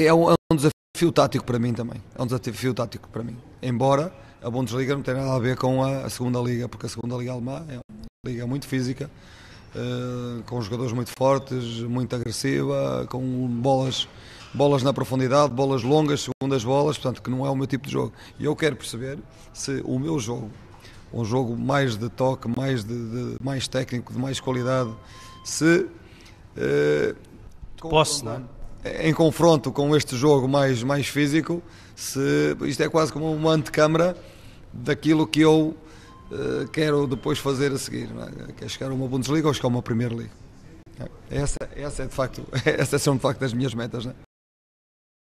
É um desafio tático para mim também, embora a Bundesliga não tenha nada a ver com a segunda liga, porque a segunda liga alemã é uma liga muito física, com jogadores muito fortes, muito agressiva, com bolas na profundidade, bolas longas, segundas bolas, portanto que não é o meu tipo de jogo. E eu quero perceber se o meu jogo, um jogo mais de toque, mais técnico, de mais qualidade, se posso, não é? Em confronto com este jogo mais físico, se isto é quase como uma antecâmara daquilo que eu quero depois fazer a seguir, não é? Quer chegar a uma Bundesliga ou chegar a uma Primeira Liga? Essa são de facto as minhas metas, não é?